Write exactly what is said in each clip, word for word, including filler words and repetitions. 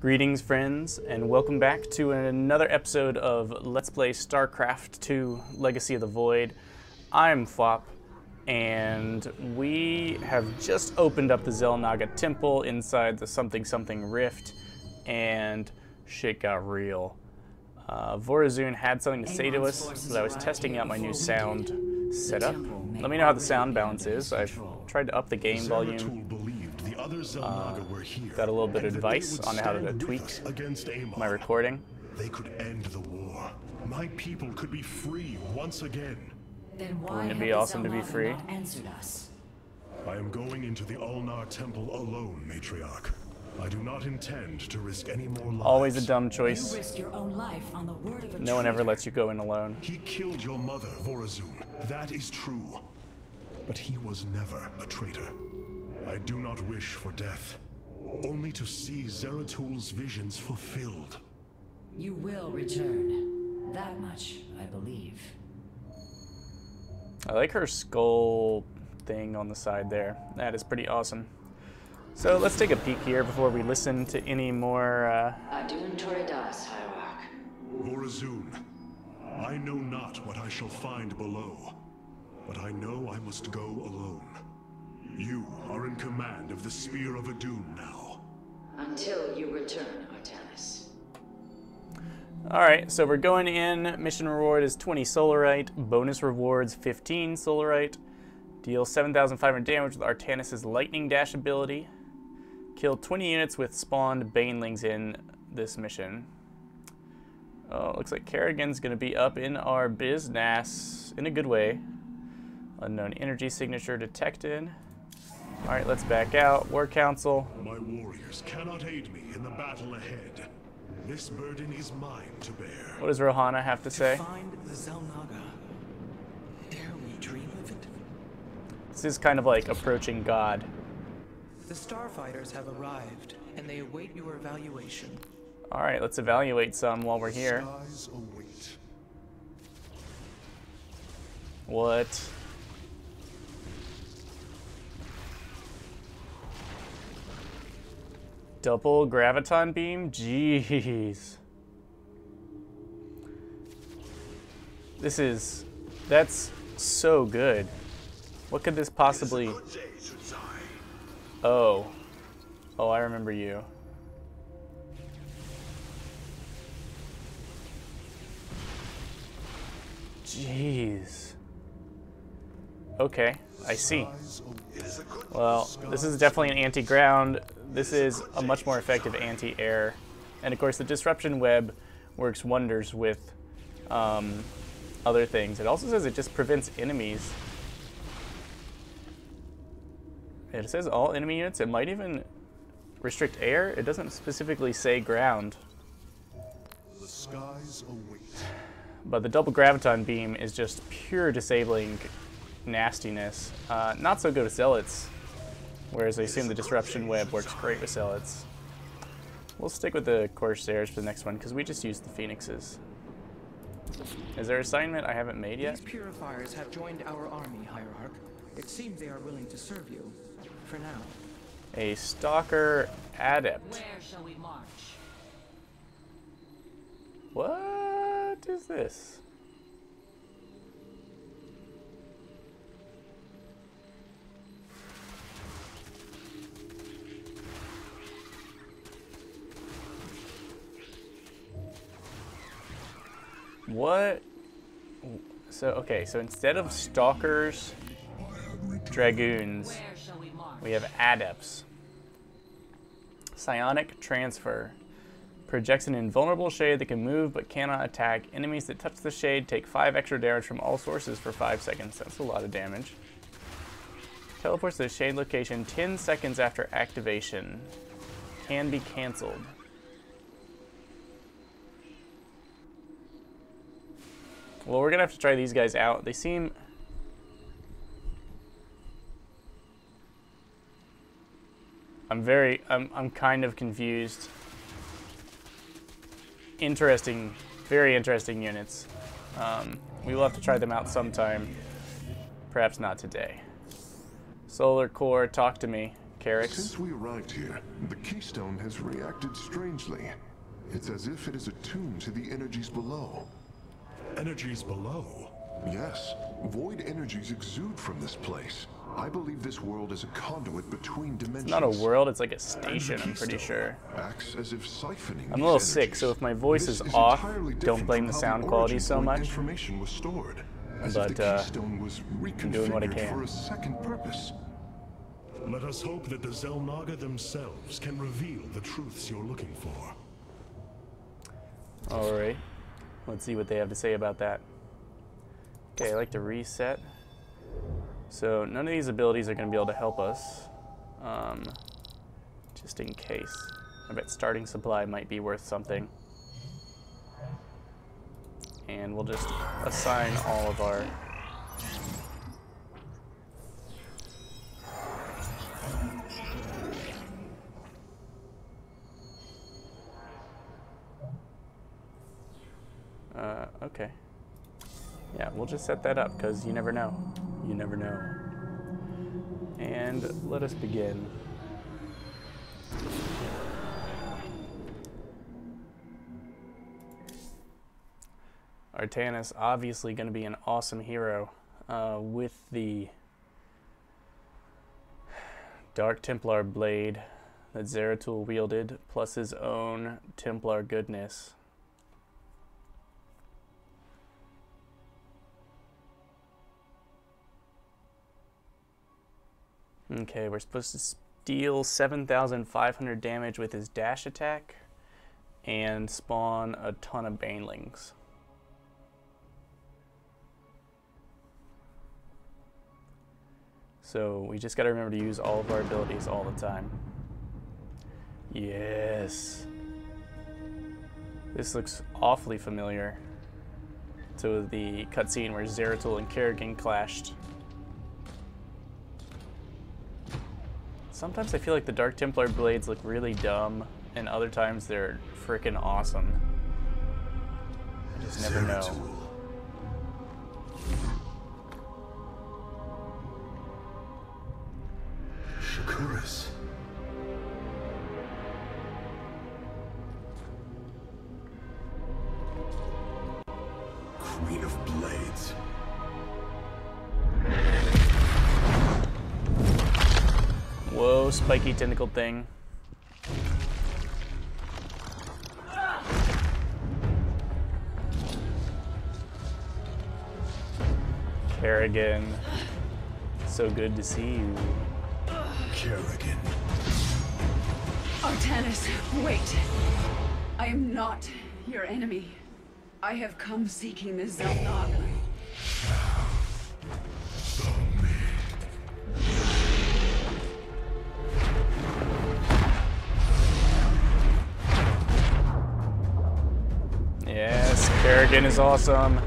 Greetings, friends, and welcome back to another episode of Let's Play StarCraft two Legacy of the Void. I'm Flop, and we have just opened up the Xel'Naga Temple inside the something something rift, and shit got real. Uh, Vorazun had something to say to us as I was testing out my new sound setup. Let me know how the sound balance is. I've tried to up the game volume. Uh, got a little bit of advice on how to tweak my recording. They could end the war. My people could be free once again. Then why Wouldn't it be awesome to be free? Us? I am going into the Ulnar Temple alone, Matriarch. I do not intend to risk any more lives. Always a dumb choice. You risk your own life on the word of a no one ever lets you go in alone. He killed your mother, Vorazun. That is true. But he was never a traitor. I do not wish for death, only to see Zeratul's visions fulfilled. You will return. That much, I believe. I like her skull thing on the side there. That is pretty awesome. So let's take a peek here before we listen to any more. Uh... Adun Toridas, Hierarch. Vorazun, I know not what I shall find below, but I know I must go alone. You are in command of the Spear of Adun now. Until you return, Artanis. Alright, so we're going in. Mission reward is twenty Solarite. Bonus rewards fifteen Solarite. Deal seven thousand five hundred damage with Artanis' Lightning Dash ability. Kill twenty units with spawned Banelings in this mission. Oh, looks like Kerrigan's going to be up in our business in a good way. Unknown energy signature detected. All right, let's back out. War Council. My warriors cannot aid me in the battle ahead. This burden is mine to bear. What does Rohana have to, to say? Find the Xel'Naga. Dare we dream of it? This is kind of like approaching God. The starfighters have arrived, and they await your evaluation. All right, let's evaluate some while we're here. Skies await. What? Double Graviton Beam? Jeez. This is... That's so good. What could this possibly... Oh. Oh, I remember you. Jeez. Okay, I see. Well, this is definitely an anti-ground. This is a much more effective anti-air. And of course the Disruption Web works wonders with um, other things. It also says it just prevents enemies. It says all enemy units. It might even restrict air. It doesn't specifically say ground. The skies await. But the double Graviton Beam is just pure disabling nastiness. Uh, not so good with Zealots. Whereas I assume the Disruption Web works great with Zealots. We'll stick with the Corsairs for the next one, because we just used the Phoenixes. Is there an assignment I haven't made yet? These Purifiers have joined our army, Hierarch. It seems they are willing to serve you, for now. A Stalker Adept. Where shall we march? What is this? What? So, okay, so instead of Stalkers, Dragoons, we have Adepts. Psionic Transfer. Projects an invulnerable shade that can move but cannot attack. Enemies that touch the shade take five extra damage from all sources for five seconds. That's a lot of damage. Teleports to the shade location ten seconds after activation. Can be canceled. Well, we're gonna have to try these guys out. They seem... I'm very... I'm, I'm kind of confused. Interesting. Very interesting units. Um, we will have to try them out sometime. Perhaps not today. Solar Core, talk to me. Karax. Since we arrived here, the Keystone has reacted strangely. It's as if it is attuned to the energies below. Energies below? Yes. Void energies exude from this place. I believe this world is a conduit between dimensions. It's not a world, it's like a station, I'm pretty sure. Acts as if siphoning I'm a little sick, so if my voice is, is off, don't blame the sound quality so much. Information was stored, as but, if the uh, Keystone was reconfigured doing what I can. For a second purpose. Let us hope that the Xel'Naga themselves can reveal the truths you're looking for. Alright, let's see what they have to say about that. Okay, I like to reset. So none of these abilities are going to be able to help us, um, just in case. I bet starting supply might be worth something. And we'll just assign all of our... Uh, okay. Yeah, we'll just set that up, because you never know. You never know. And let us begin. Artanis, obviously going to be an awesome hero uh, with the Dark Templar Blade that Zeratul wielded, plus his own Templar goodness. Okay, we're supposed to deal seven thousand five hundred damage with his dash attack and spawn a ton of banelings. So we just gotta remember to use all of our abilities all the time. Yes. This looks awfully familiar to the cutscene where Zeratul and Kerrigan clashed. Sometimes I feel like the Dark Templar Blades look really dumb, and other times they're freaking awesome. I just never know. Shakuras. Queen of Blades. Whoa, spiky tentacle thing. Kerrigan. So good to see you. Kerrigan. Artanis, wait. I am not your enemy. I have come seeking the Xel'Naga. Kerrigan is awesome.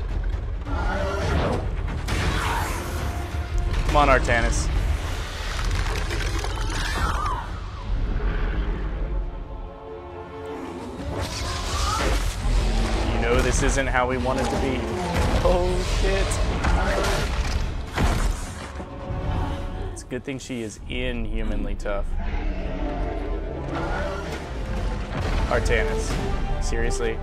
Come on, Artanis. You know this isn't how we want it to be. Oh, shit. It's a good thing she is inhumanly tough. Artanis. Seriously?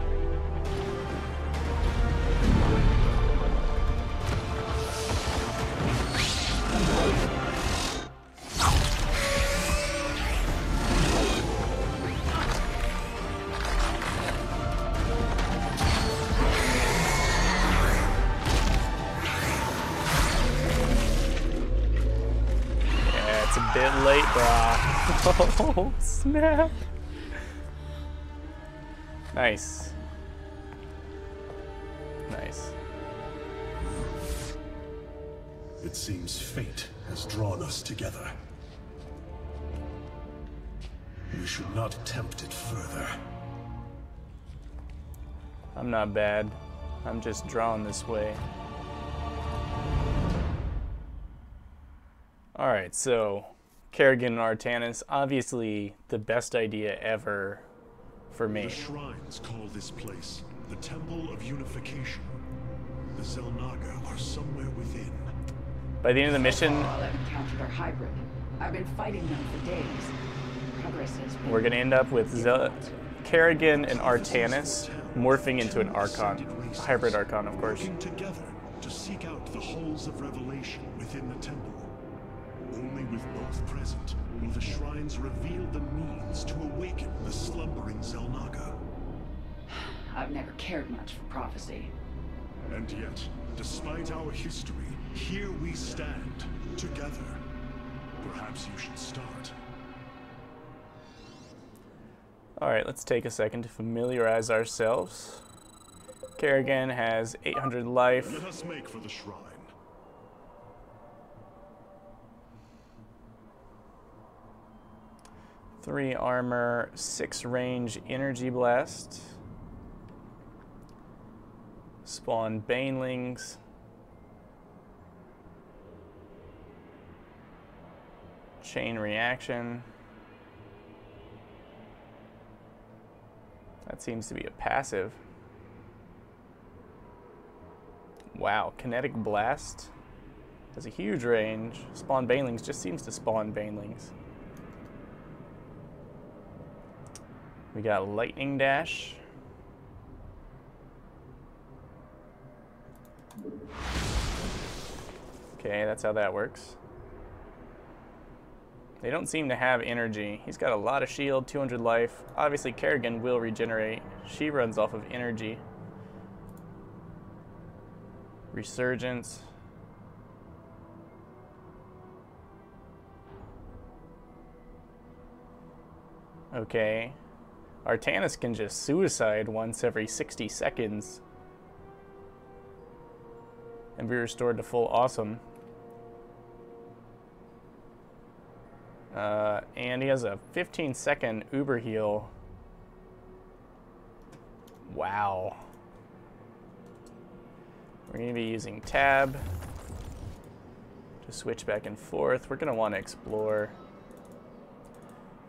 Oh, snap. Nice. Nice. It seems fate has drawn us together. We should not tempt it further. I'm not bad. I'm just drawn this way. Alright, so... Kerrigan and Artanis, obviously the best idea ever for me. The shrines call this place the Temple of Unification. The Xel'Naga are somewhere within. By the end of the mission, all have encountered our hybrid, I've been fighting them for days. Progress has been We're going to end up with Ze Kerrigan and Artanis morphing into an Archon. Hybrid Archon, of course. Working together to seek out the holes of revelation within the temple. Only with both present will the shrines reveal the means to awaken the slumbering Xel'Naga. I've never cared much for prophecy. And yet, despite our history, here we stand, together. Perhaps you should start. Alright, let's take a second to familiarize ourselves. Kerrigan has eight hundred life. Let us make for the shrine. Three armor, six range energy blast. Spawn banelings. Chain reaction. That seems to be a passive. Wow, Kinetic Blast has a huge range. Spawn banelings just seems to spawn banelings. We got Lightning Dash. Okay, that's how that works. They don't seem to have energy. He's got a lot of shield, two hundred life. Obviously, Kerrigan will regenerate. She runs off of energy. Resurgence. Okay. Artanis can just suicide once every sixty seconds. And be restored to full awesome. Uh, and he has a fifteen second uber heal. Wow. We're going to be using tab to switch back and forth. We're going to want to explore.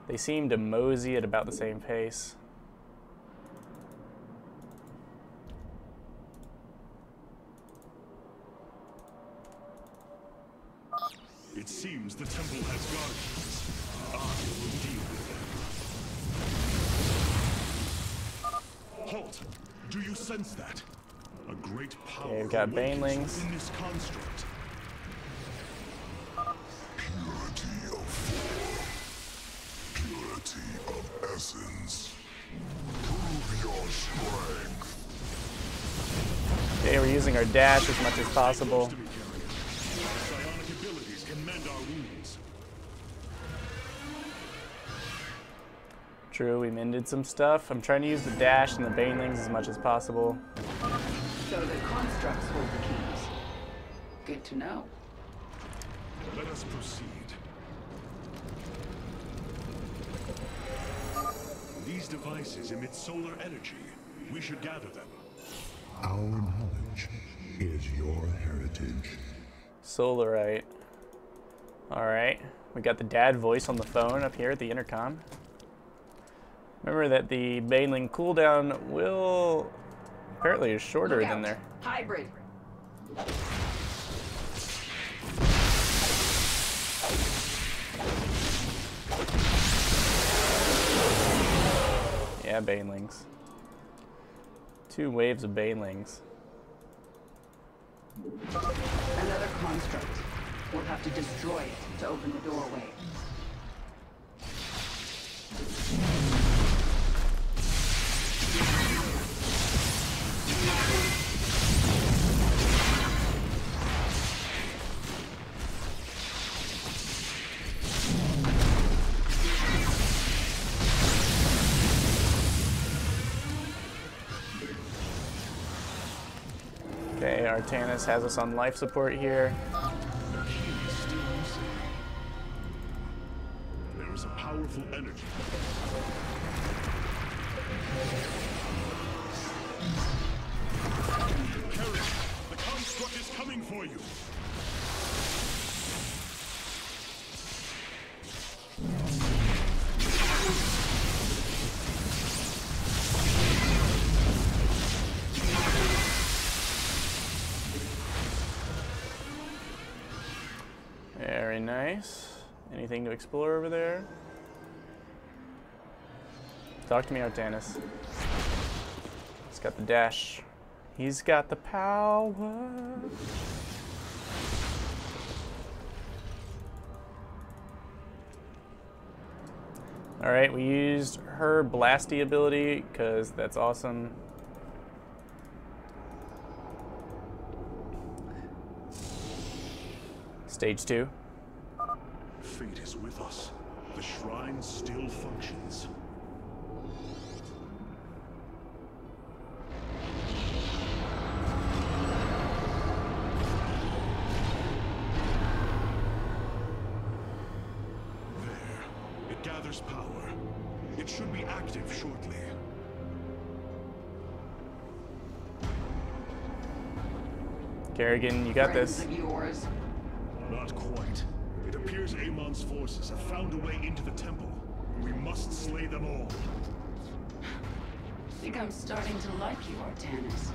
They seem to mosey at about the same pace. It seems the temple has guardians. I will deal with them. Halt! Do you sense that? A great power okay, we've got banelings in this construct. Purity of form. Purity of essence. Prove your strength. Okay, we're using our dash as much as possible. True, we mended some stuff. I'm trying to use the dash and the banelings as much as possible. So the constructs hold the keys. Good to know. Let us proceed. These devices emit solar energy. We should gather them. Our knowledge is your heritage. Solarite. Alright. We got the dad voice on the phone up here at the intercom. Remember that the Baneling cooldown will apparently is shorter than there. Hybrid. Yeah, Banelings. Two waves of Banelings. Another construct. We'll have to destroy it to open the doorway. Okay, Artanis has us on life support here. There is a powerful energy. The construct is coming for you. Anything to explore over there? Talk to me, Artanis. He's got the dash. He's got the power. All right, we used her Blasty ability because that's awesome. Stage two. Fate is with us. The shrine still functions. There, it gathers power. It should be active shortly. Kerrigan, you got this. Not quite. It appears Amon's forces have found a way into the temple. We must slay them all. I think I'm starting to like you, Artanis.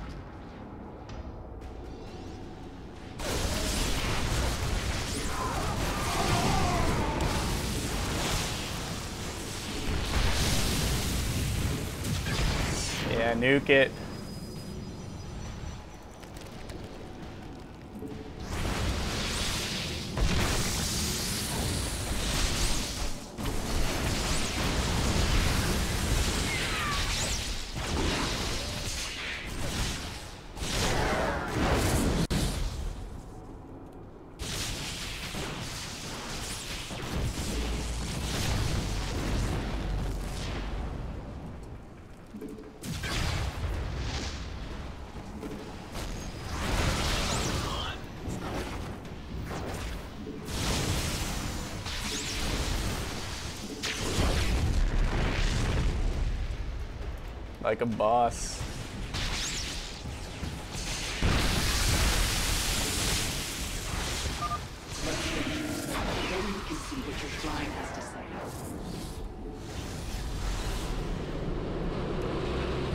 Yeah, nuke it. Like a boss.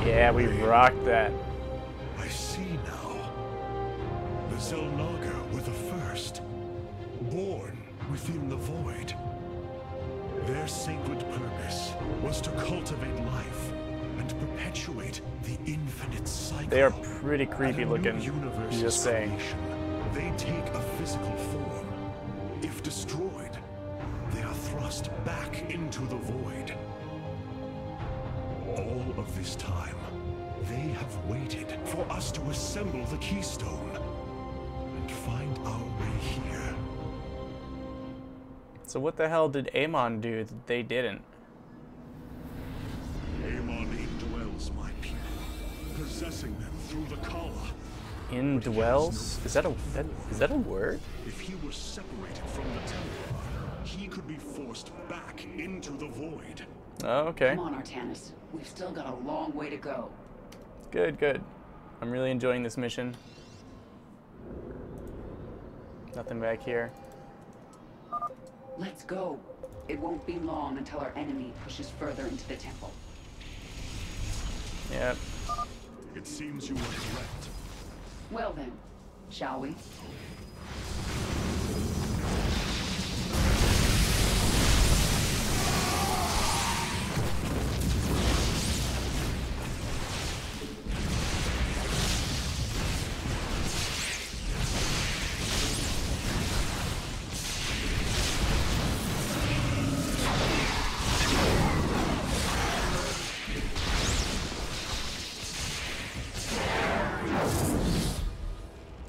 Yeah, we rocked that. I see now. The Xel'Naga were the first, born within the void. Their sacred purpose was to cultivate life. Perpetuate the infinite cycle. They are pretty creepy looking, just saying. They take a physical form. If destroyed, they are thrust back into the void. All of this time, they have waited for us to assemble the Keystone and find our way here. So what the hell did Amon do that they didn't? Possessing them through the Kala. Indwells? Is that a that, is that a word? If he were separated from the temple, he could be forced back into the void. Oh, okay. Come on, Artanis. We've still got a long way to go. Good, good. I'm really enjoying this mission. Nothing back here. Let's go. It won't be long until our enemy pushes further into the temple. Yep. It seems you were correct. Well then, shall we?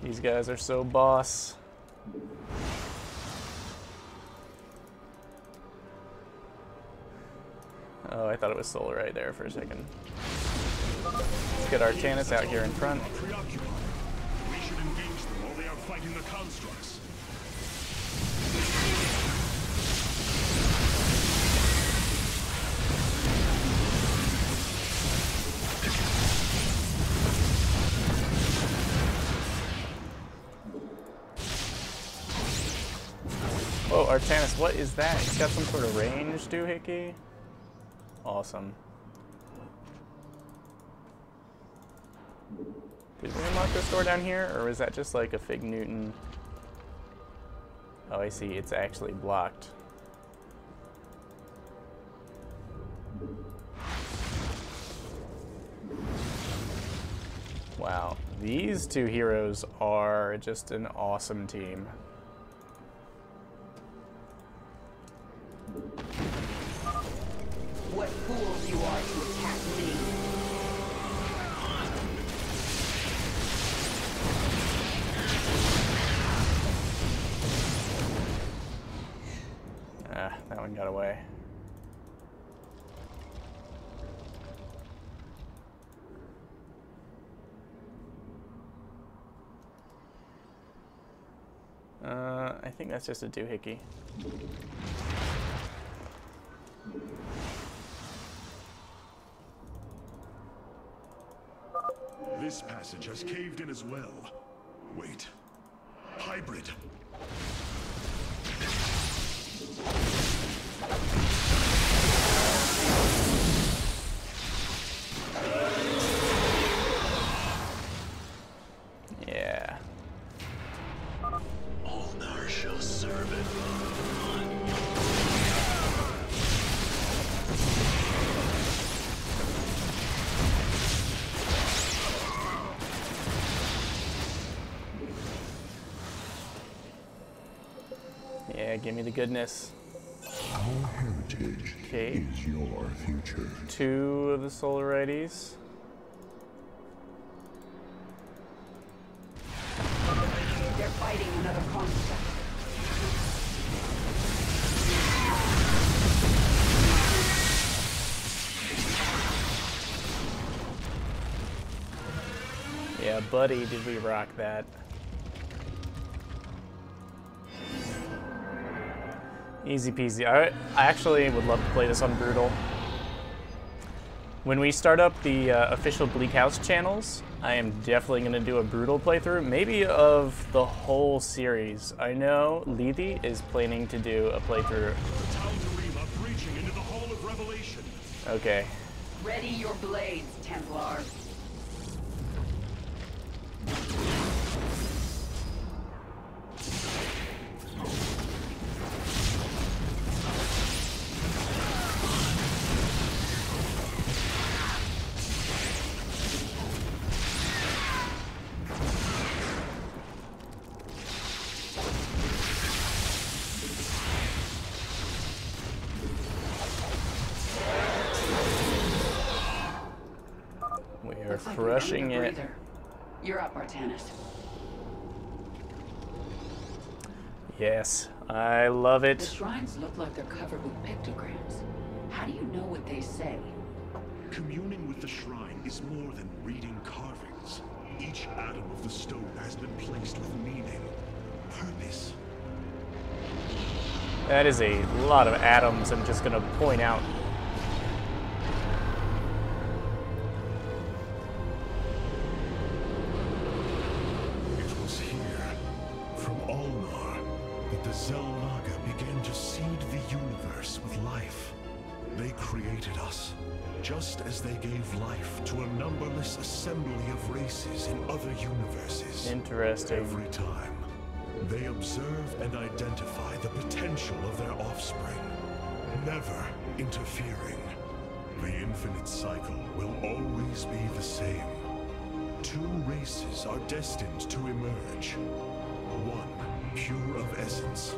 These guys are so boss. Oh, I thought it was Solar right there for a second. Let's get Artanis out here in front. We should engage them while they are fighting the constructs. Oh, Artanis, what is that? It's got some sort of range doohickey. Awesome. Did we unlock this door down here, or is that just like a Fig Newton? Oh, I see. It's actually blocked. Wow, these two heroes are just an awesome team. What fools you are to attack me! Ah, that one got away. Uh, I think that's just a doohickey. This passage has caved in as well. Wait. Hybrid. Give me the goodness. Our heritage okay. is your future. Two of the Solarites. They're fighting another construct. Yeah, buddy, did we rock that? Easy peasy. I, I actually would love to play this on Brutal. When we start up the uh, official Bleak House channels, I am definitely going to do a Brutal playthrough, maybe of the whole series. I know Lethi is planning to do a playthrough. Tal'Darim breaching into the Hall of Revelation. Okay. Ready your blades, Templar. Crushing it. You're up, Artanis. Yes, I love it. The shrines look like they're covered with pictograms. How do you know what they say? Communing with the shrine is more than reading carvings. Each atom of the stone has been placed with meaning, purpose. That is a lot of atoms I'm just going to point out. Every time, they observe and identify the potential of their offspring, never interfering. The infinite cycle will always be the same. Two races are destined to emerge. One, pure of essence,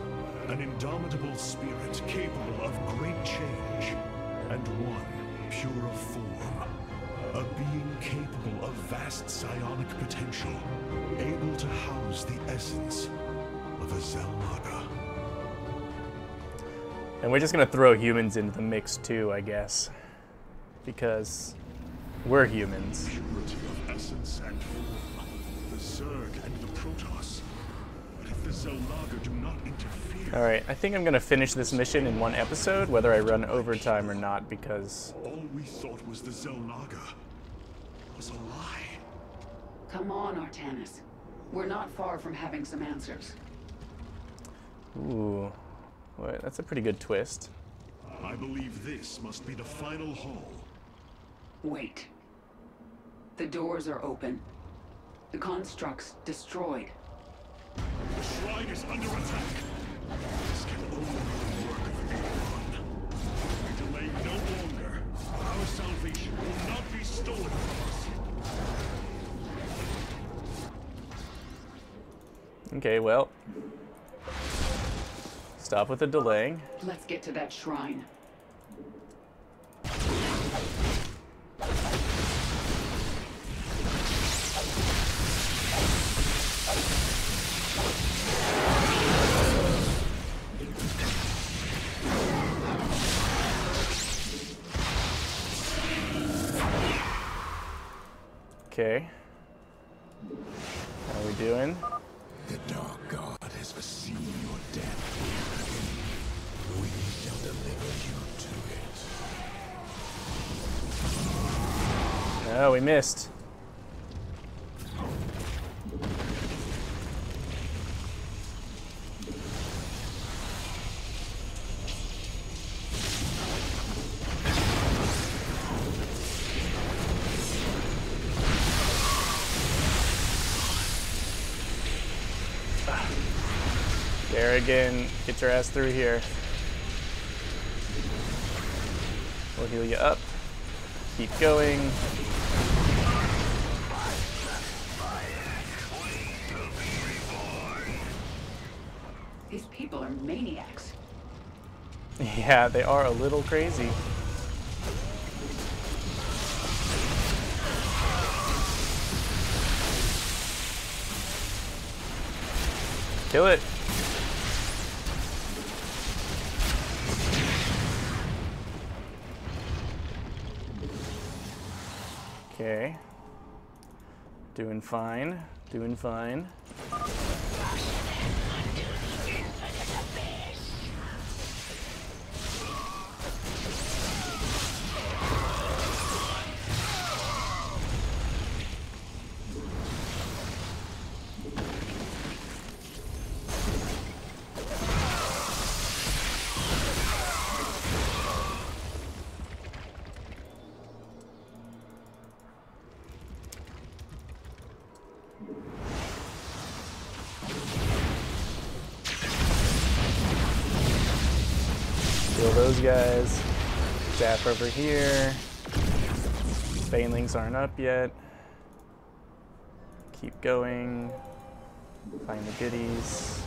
an indomitable spirit capable of great change, and one, pure of form. A being capable of vast psionic potential, able to house the essence of a Xel'Naga. And we're just going to throw humans into the mix too, I guess. Because we're humans. Purity of essence and form, the Zerg and the Protoss. But if the Xel'Naga do not interfere... Alright, I think I'm going to finish this mission in one episode, whether I run overtime or not, because... All we thought was the Xel'Naga. Was a lie. Come on, Artanis. We're not far from having some answers. Ooh. Well, that's a pretty good twist. I believe this must be the final hall. Wait. The doors are open. The constructs destroyed. The shrine is under attack. This can only be the work of anyone. We delay no longer. Our salvation will not be stolen from us. Okay, well. Stop with the delaying. Let's get to that shrine. Okay. How are we doing? The Dark God has foreseen your death. We shall deliver you to it. No, we missed. Kerrigan, get your ass through here. We'll heal you up. Keep going. These people are maniacs. Yeah, they are a little crazy. Kill it. Okay. Doing fine. Doing fine. Guys, Zap over here. Banelings aren't up yet. Keep going. Find the goodies.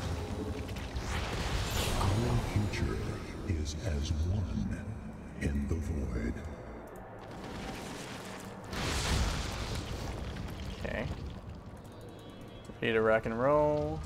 Our future is as one in the void. Okay. Ready to rock and roll.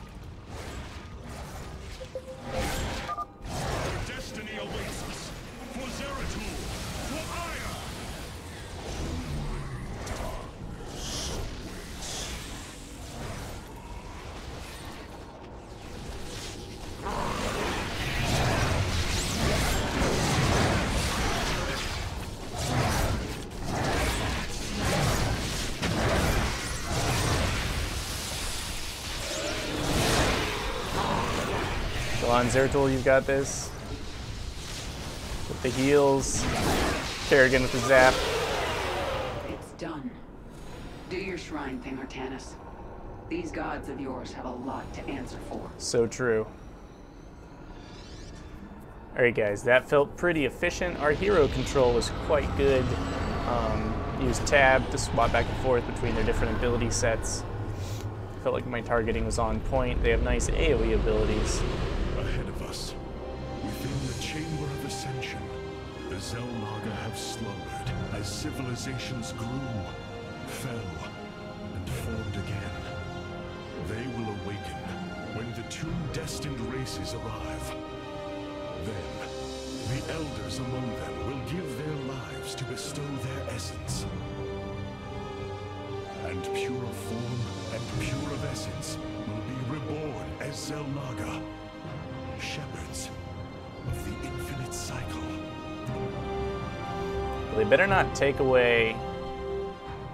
On Zeratul, you've got this. With the heals. Kerrigan with the zap. It's done. Do your shrine thing, Artanis. These gods of yours have a lot to answer for. So true. Alright guys, that felt pretty efficient. Our hero control was quite good. Um, used tab to swap back and forth between their different ability sets. Felt like my targeting was on point. They have nice AoE abilities. Xel'Naga have slumbered as civilizations grew, fell, and formed again. They will awaken when the two destined races arrive. Then, the elders among them will give their lives to bestow their essence. And pure of form and pure of essence will be reborn as Xel'Naga, shepherds of the infinite cycle. Well, they better not take away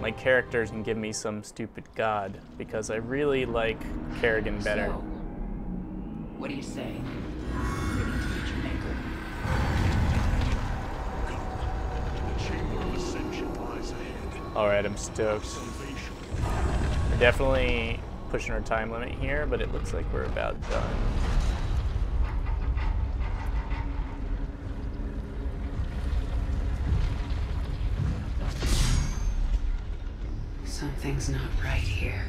my characters and give me some stupid god, because I really like Kerrigan better. So, what do you say? We're going to meet your maker. Come. The chamber of ascension lies ahead. Alright, I'm stoked. We're definitely pushing our time limit here, but it looks like we're about done. Something's not right here.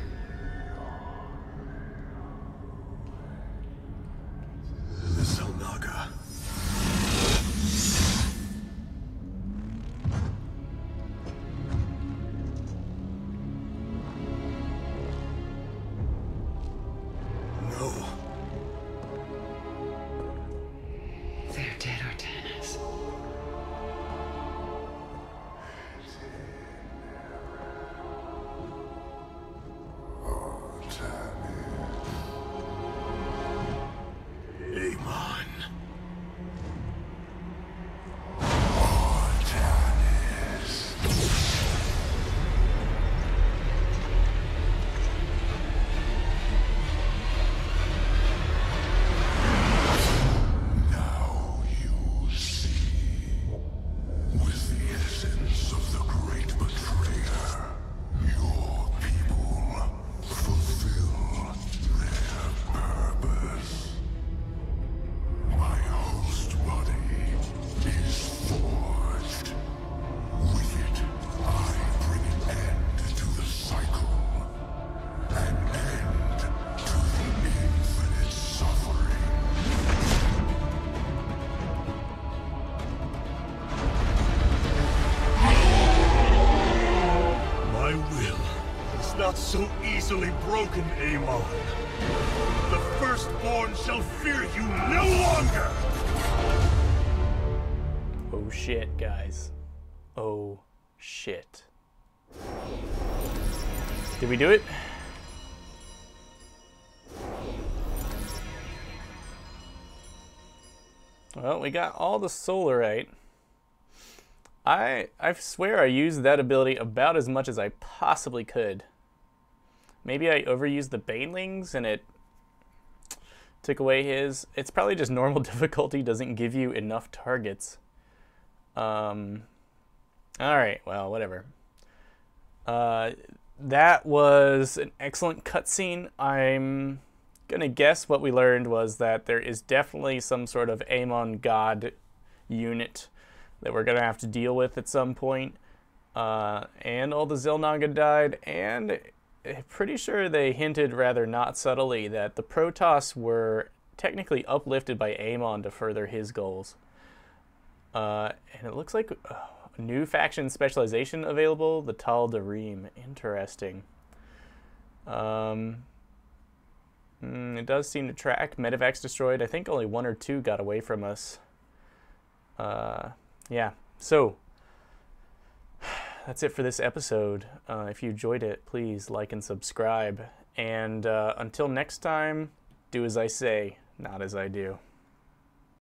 not so easily broken, Amon. The Firstborn shall fear you no longer! Oh shit, guys. Oh shit. Did we do it? Well, we got all the solarite. I I swear I used that ability about as much as I possibly could. Maybe I overused the Banelings and it took away his. It's probably just normal difficulty doesn't give you enough targets. Um, Alright, well, whatever. Uh, that was an excellent cutscene. I'm gonna guess what we learned was that there is definitely some sort of Amon God unit that we're gonna have to deal with at some point. Uh, and all the Xel'Naga died, and I'm pretty sure they hinted rather not subtly that the Protoss were technically uplifted by Amon to further his goals. Uh, and it looks like uh, a new faction specialization available, the Tal'Darim. Interesting. Um, it does seem to track. Medivacs destroyed. I think only one or two got away from us. Uh, yeah, so that's it for this episode. Uh, if you enjoyed it, please like and subscribe. And uh, until next time, do as I say, not as I do.